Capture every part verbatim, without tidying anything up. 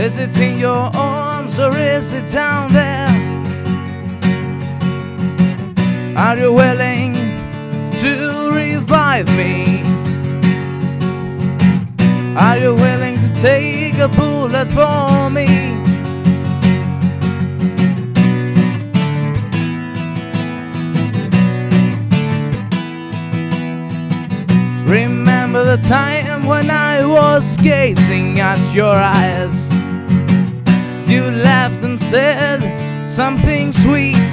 Is it in your arms or is it down there? Are you willing to revive me? Are you willing to take a bullet for me? Remember the time when I was gazing at your eyes. You laughed and said something sweet.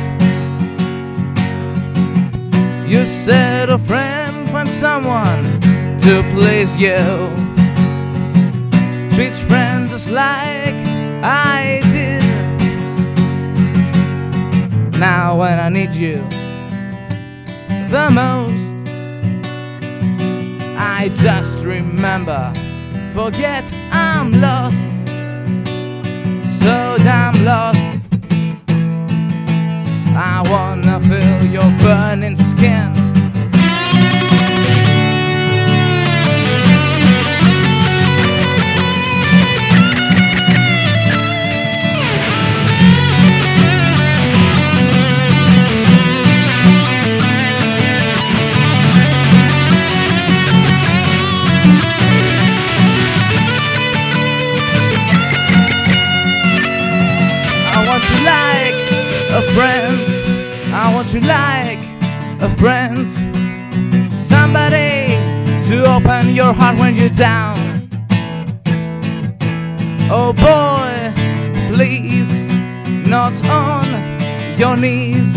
You said a friend finds someone to please you. Sweet friend, just like I did. Now when I need you the most, I just remember, forget I'm lost, so damn lost. I wanna feel your burning skin. A friend, I want you like a friend, somebody to open your heart when you're down. Oh boy, please, not on your knees.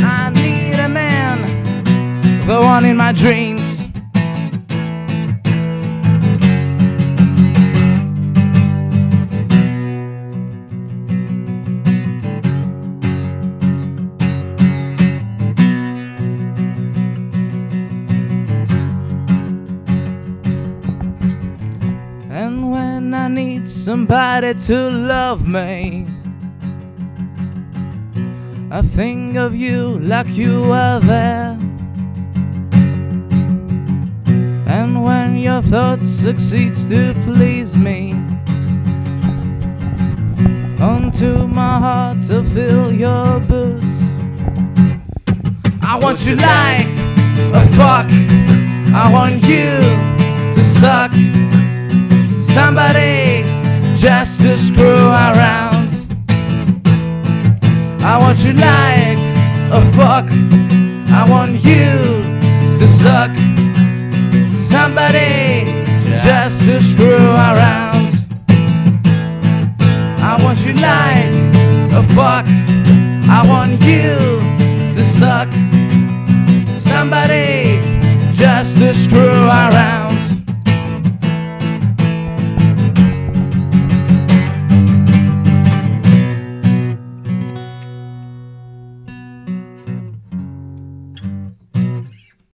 I need a man, the one in my dreams. And when I need somebody to love me, I think of you like you were there. And when your thought succeeds to please me, onto my heart to fill your boots. I want you like a fuck, I want you to suck, somebody just to screw around. I want you like a fuck, I want you to suck, somebody just to screw around. I want you like a fuck, I want you to suck, somebody just to screw around.